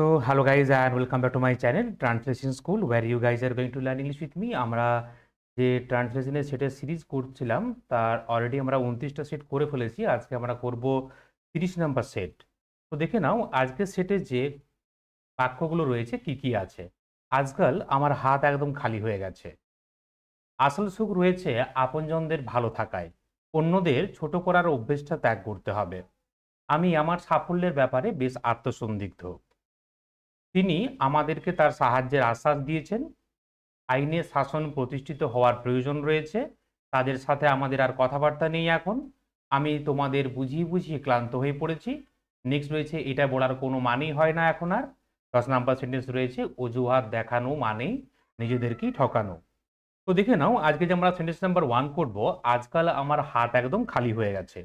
So hello guys and welcome back to my channel Translation School, where you guys are going to learn English with me. আমরা যে ট্রান্সলেশনের সেটের series করছিলাম তার already আমরা 29টা set করে ফেলেছি। আজকে আমরা করব 30 নাম্বার সেট। তো দেখে নাও আজকের সেটে যে বাক্যগুলো রয়েছে কি কি আছে। আজকাল আমার হাত একদম খালি হয়ে গেছে। আসল সুখ রয়েছে আপনজনদের ভালো থাকায়, অন্যদের ছোট করার অভ্যেসটা ত্যাগ করতে হবে। আমি আমার সাফল্যের ব্যাপারে বেশ আত্মসন্দিগ্ধ। তিনি আমাদেরকে তার সাহায্যের আশ্বাস দিয়েছেন। আইনে শাসন প্রতিষ্ঠিত হওয়ার প্রয়োজন রয়েছে। তাদের সাথে আমাদের আর কথাবার্তা নেই এখন। আমি তোমাদের বুঝিয়ে বুঝিয়ে ক্লান্ত হয়ে পড়েছি। নেক্সট রয়েছে এটা বলার কোনো মানেই হয় না এখন আর। 10 নাম্বার সেন্টেন্স রয়েছে অজুহাত দেখানো মানেই নিজেদেরকেই ঠকানো। তো দেখে নাও আজকে যে আমরা সেন্টেন্স নাম্বার 1 করব, আজকাল আমার হাত একদম খালি হয়ে গেছে।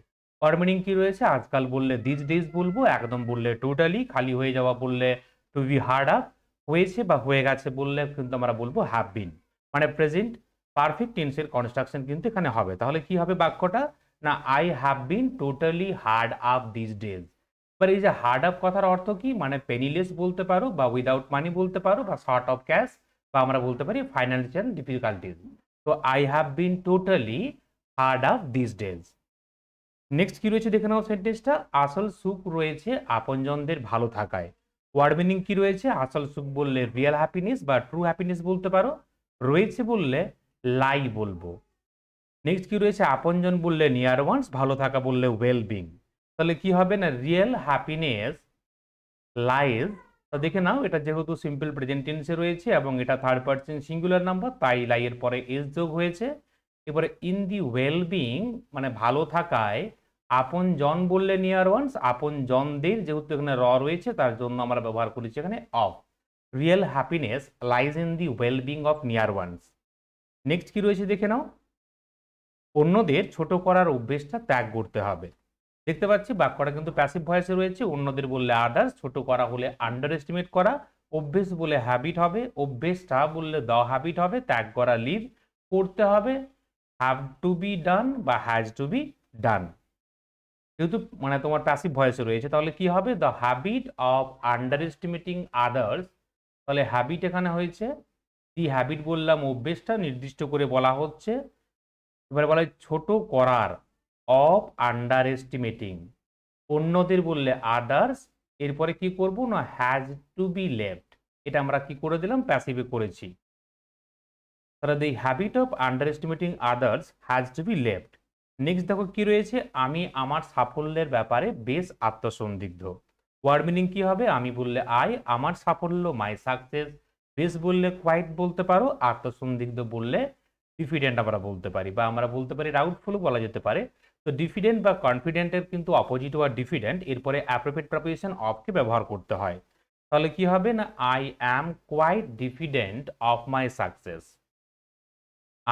অর মিনিং কি রয়েছে, আজকাল বললে দিস ডেজ বলবো, একদম বললে টোটালি, খালি হয়ে যাওয়া বললে টু বি হার্ড আপ, হয়েছে বা হয়ে গেছে বললে কিন্তু আমরা বলবো হ্যাভ বিন, মানে প্রেজেন্ট পারফেক্ট টেন্সের কনস্ট্রাকশন কিন্তু এখানে হবে। তাহলে কি হবে বাক্যটা, না I have been totally hard up this days. এবার এই যে হার্ড আপ কথার অর্থ কি, মানে পেনিলেস বলতে পারো বা উইদাউট মানি বলতে পারো বা শর্ট অফ ক্যাশ, বা আমরা বলতে পারি ফাইন্যান্সিয়াল ডিফিকাল্টিজ। তো I have been totally hard up this days. Next কি রয়েছে দেখে নাও সেন্টেন্সটা, আসল সুখ রয়েছে আপনজনদের ভালো থাকায়। ওয়ার্ড মিনিং কি রয়েছে, আসল সুখ বললে রিয়েল হ্যাপিনেস বা ট্রু হ্যাপিনেস বলতে পারো, রয়েছে বললে লাই বলবো। নেক্সট কি রয়েছে, আপনজন বললে নিয়ার ওয়ান্স, ভালো থাকা বললে ওয়েল বিং। তাহলে কি হবে না, রিয়েল হ্যাপিনেস লাইজ। তা দেখে নাও এটা যেহেতু সিম্পল প্রেজেন্ট টেন্সে রয়েছে এবং এটা থার্ড পারসন সিঙ্গুলার নাম্বার, তাই লাইয়ের পরে এস যোগ হয়েছে। এবারে ইন দি ওয়েল বিং মানে ভালো থাকায়, আপন জন বললে নিয়ার ওয়ান্স, আপন জনদের যেহেতু এখানে র রয়েছে তার জন্য আমরা ব্যবহার করেছি এখানে of. Real happiness lies in the well being of near ones. Next কি রয়েছে দেখে নাও, অন্যদের ছোট করার অভ্যেসটা ত্যাগ করতে হবে। দেখতে পাচ্ছি বাক্যটা কিন্তু প্যাসিভ ভয়েসে রয়েছে। অন্যদের বললে আদার্স, ছোট করা হলে আন্ডার এস্টিমেট করা, অভ্যেস বলে হ্যাবিট হবে, অভ্যেসটা বললে দ্য হ্যাবিট হবে, ত্যাগ করা লিভ, করতে হবে হ্যাভ টু বি ডান বা হ্যাজ টু বি ডান, যেহেতু মানে তোমার প্যাসিভ ভয়েসে রয়েছে। তাহলে কি হবে, the habit of under estimating others. তাহলে হ্যাবিট এখানে হয়েছে, দি হ্যাবিট বললাম অভ্যেসটা নির্দিষ্ট করে বলা হচ্ছে। এবারে বলা হয় ছোট করার অফ আন্ডার এস্টিমেটিং, অন্যদের বললে আদার্স, এরপরে কি করব না হ্যাজ টু বি লেফট, এটা আমরা কি করে দিলাম প্যাসিভে করেছি। তাহলে the habit of under estimating others has to be left. Next দেখো কি রয়েছে, আমি আমার সাফল্যের ব্যাপারে বেশ আত্মসন্দিগ্ধ। ওয়ার্ড মিনিং কি হবে, আমি বললে আই, আমার সাফল্য মাই সাকসেস, বেশ বললে কোয়াইট বলতে পারো, আত্মসন্দিগ্ধ বললে ডিফিডেন্ট আমরা বলতে পারি, বা আমরা বলতে পারি ডাউটফুলও বলা যেতে পারে। তো ডিফিডেন্ট বা কনফিডেন্টের কিন্তু অপোজিট ওয়ার্ড ডিফিডেন্ট, এরপরে অ্যাপ্রোপ্রিয়েট প্রপোজিশন অফকে ব্যবহার করতে হয়। তাহলে কি হবে না, I am quite diffident of my success,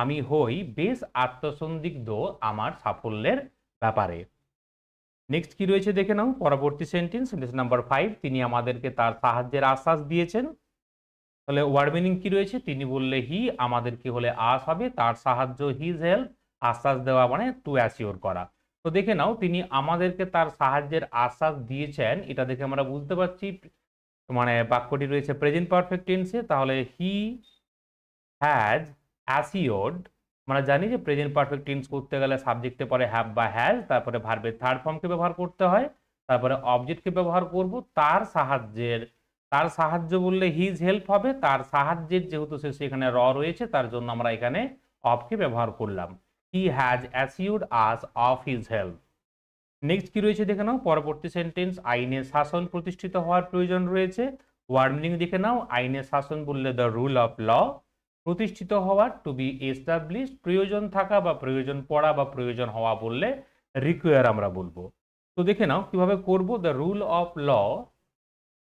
আমি হই বেশ আত্মসন্দিগ্ধ আমার সাফল্যের ব্যাপারে। নেক্সট কি রয়েছে দেখে নাও পরবর্তী সেন্টেন্স, সেন্টেন্স নাম্বার 5, তিনি আমাদেরকে তার সাহায্যের আশ্বাস দিয়েছেন। তাহলে ওয়ার্ড মিনিং কি রয়েছে, তিনি বললে হি, আমাদেরকে হলে আস হবে, তার সাহায্য হিজ হেল্প, আশ্বাস দেওয়া মানে টু অ্যাসিওর করা। তো দেখে নাও তিনি আমাদেরকে তার সাহায্যের আশ্বাস দিয়েছেন, এটা দেখে আমরা বুঝতে পারছি মানে বাক্যটি রয়েছে প্রেজেন্ট পারফেক্ট টেন্সে। তাহলে হি হ্যাজ অ্যাসিওর্ড, আমরা জানি যে প্রেজেন্ট পারফেক্ট টেন্স করতে গেলে সাবজেক্টে পরে হ্যাভ বা হ্যাজ, তারপরে ভার্বের থার্ড ফর্মকে ব্যবহার করতে হয়, তারপরে অবজেক্টকে ব্যবহার করব। তার সাহায্যের, তার সাহায্য বললে হিজ হেল্প হবে, তার সাহায্যের যেহেতু শেষে এখানে র রয়েছে তার জন্য আমরা এখানে অফকে ব্যবহার করলাম। He has assured us of his help. Next কি রয়েছে দেখে নাও পরবর্তী সেন্টেন্স, আইনে শাসন প্রতিষ্ঠিত হওয়ার প্রয়োজন রয়েছে। ওয়ার্ড মিনিং দেখে নাও, আইনে শাসন বললে দ্য রুল অফ ল, প্রতিষ্ঠিত হওয়ার টু বি এস্টাবলিশ, প্রয়োজন থাকা বা প্রয়োজন পড়া বা প্রয়োজন হওয়া বললে রিকোয়ার আমরা বলবো। তো দেখে নাও কিভাবে করব, দ্য রুল অফ ল,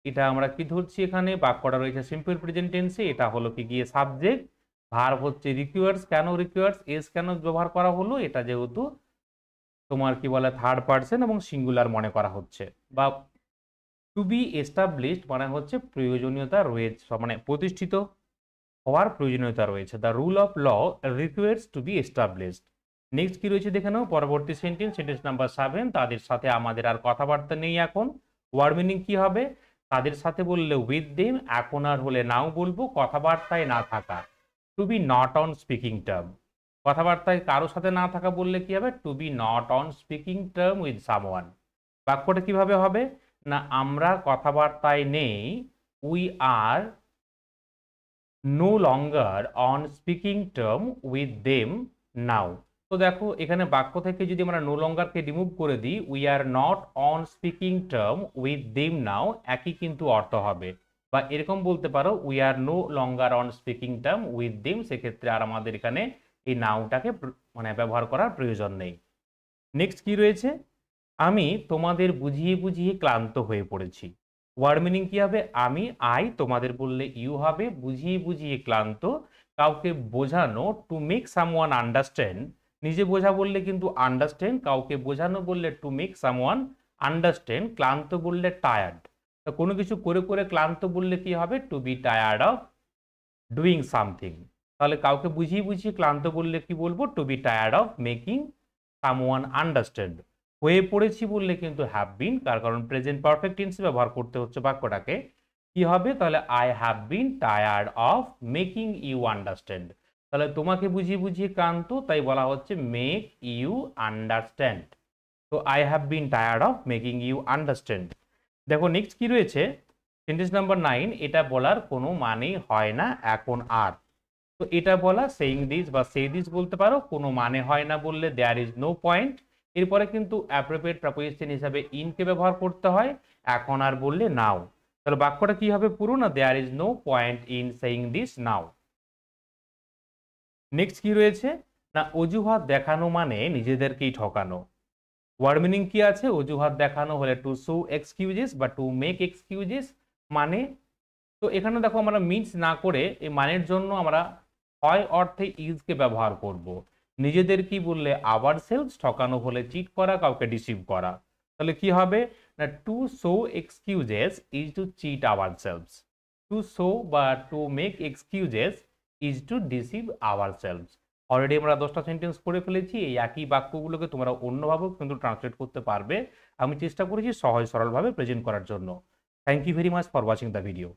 এটা আমরা কি ধরছি এখানে, বাক্যটা রয়েছে সিম্পল প্রেজেন্ট টেন্সে, এটা হলো কি গিয়ে সাবজেক্ট, ভার্ব হচ্ছে রিকোয়ার্স। কেন রিকোয়ার্স, এস কেন ব্যবহার করা হলো, এটা যেহেতু তোমার কি বলে থার্ড পারসন এবং সিঙ্গুলার মনে করা হচ্ছে, বা টু বি এস্টাবলিশড মানে হচ্ছে প্রয়োজনীয়তা রয়েছে, মানে প্রতিষ্ঠিত হওয়ার প্রয়োজনীয়তা রয়েছে। The rule of law requires to be established. Next কি রয়েছে দেখে নাও পরবর্তী সেন্টেন্স, সেন্টেন্স নাম্বার 7, তাদের সাথে আমাদের আর কথাবার্তা নেই এখন। ওয়ার্ড মিনিং কি হবে, তাদের সাথে বললে উইথ দেম, এখন আর হলে নাও বলবো কথাবার্তায় না থাকা, to be not on speaking term. কথাবার্তায় কারোর সাথে না থাকা বললে কি হবে? To be not on speaking term with someone. বাক্যটা কিভাবে হবে না, আমরা কথাবার্তায় নেই, we are no longer on speaking term with them now. তো দেখো এখানে বাক্য থেকে যদি আমরা নো লঙ্গারকে রিমুভ করে দিই, we are not on speaking term with them now, একই কিন্তু অর্থ হবে। বা এরকম বলতে পারো, we are no longer on speaking term with them, সেক্ষেত্রে আর আমাদের এখানে এই নাউটাকে মানে ব্যবহার করার প্রয়োজন নেই। নেক্সট কি রয়েছে, আমি তোমাদের বুঝিয়ে বুঝিয়ে ক্লান্ত হয়ে পড়েছি। ওয়ার্ড মিনিং কী হবে? আমি, আই, তোমাদের বললে ইউ হবে, বুঝিয়ে বুঝিয়ে ক্লান্ত, কাউকে বোঝানো, টু মেক সামওয়ান আন্ডারস্ট্যান্ড। নিজে বোঝা বললে কিন্তু আন্ডারস্ট্যান্ড, কাউকে বোঝানো বললে টু মেক সামওয়ান আন্ডারস্ট্যান্ড, ক্লান্ত বললে টায়ার্ড। তো কোনো কিছু করে করে ক্লান্ত বললে কি হবে? To be tired of doing something. তাহলে কাউকে বুঝিয়ে বুঝিয়ে ক্লান্ত বললে কি বলবো? To be tired of making someone understand. হয়ে পড়েছি বললে কিন্তু হ্যাভ বিন, তার কারণ প্রেজেন্ট পারফেক্ট টেন্স ব্যবহার করতে হচ্ছে বাক্যটাকে, কি হবে? তাহলে I have been tired of making you understand. তাহলে তোমাকে বুঝিয়ে বুঝিয়ে ক্লান্ত, তাই বলা হচ্ছে মেক ইউ আন্ডারস্ট্যান্ড। তো I have been tired of making you understand. দেখো নেক্সট কি রয়েছে, সেন্টেন্স নাম্বার 9, এটা বলার কোনো মানেই হয় না এখন আর। তো এটা বলা সেইং দিস বা সেই দিস বলতে পারো। কোনো মানে হয় না বললে দেয়ার ইজ নো পয়েন্ট। এরপরে কিন্তু অ্যাপ্রোপ্রিয়েট প্রপোজিশন হিসাবে ইনকে ব্যবহার করতে হয়, এখন আর বললে নাও। তাহলে বাক্যটা কি হবে পুরো? না there is no point in saying this now. Next কি রয়েছে, না অজুহাত দেখানো মানে নিজেদেরকেই ঠকানো। ওয়ার্ড মিনিং কি আছে? অজুহাত দেখানো হলে টু শো এক্সকিউজেস বা টু মেক এক্সকিউজেস মানে। তো এখানে দেখো আমরা মিন্স না করে এই মানের জন্য আমরা হয় অর্থে ইজকে ব্যবহার করব। নিজেদের কি বললে আওয়ার সেলস, ঠকানো হলে চিট করা, কাউকে ডিসিভ করা। তাহলে কি হবে না, to show excuses is to cheat ourselves, to show বা to make excuses is to deceive ourselves. Already আমরা 10টা সেন্টেন্স করে ফেলেছি। এই একই বাক্যগুলোকে তোমরা অন্যভাবেও কিন্তু ট্রান্সলেট করতে পারবে। আমি চেষ্টা করেছি সহজ সরলভাবে প্রেজেন্ট করার জন্য। Thank you very much for watching the video.